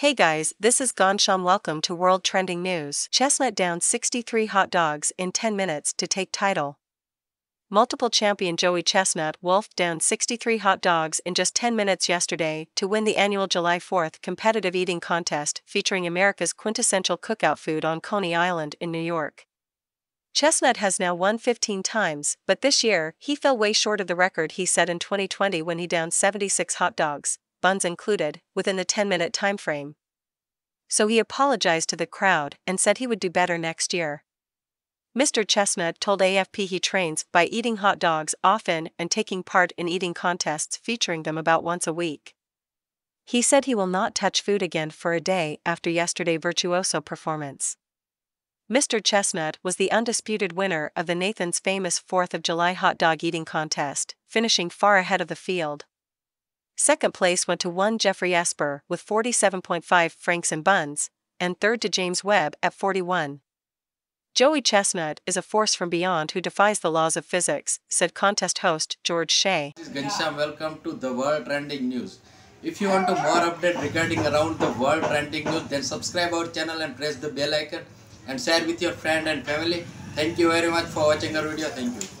Hey guys, this is Gonsham. Welcome to World Trending News. Chestnut down 63 hot dogs in 10 minutes to take title. Multiple champion Joey Chestnut wolfed down 63 hot dogs in just 10 minutes yesterday to win the annual July 4th competitive eating contest featuring America's quintessential cookout food on Coney Island in New York. Chestnut has now won 15 times, but this year, he fell way short of the record he set in 2020 when he downed 76 hot dogs, buns included, within the 10-minute time frame. So he apologized to the crowd and said he would do better next year. Mr. Chestnut told AFP he trains by eating hot dogs often and taking part in eating contests featuring them about once a week. He said he will not touch food again for a day after yesterday's virtuoso performance. Mr. Chestnut was the undisputed winner of the Nathan's famous 4th of July hot dog eating contest, finishing far ahead of the field. Second place went to one Jeffrey Esper with 47.5 francs and buns, and third to James Webb at 41. Joey Chestnut is a force from beyond who defies the laws of physics, said contest host George Shea. This is Gonsham. Welcome to the World Trending News. If you want to more update regarding around the World Trending News, then subscribe our channel and press the bell icon and share with your friend and family. Thank you very much for watching our video. Thank you.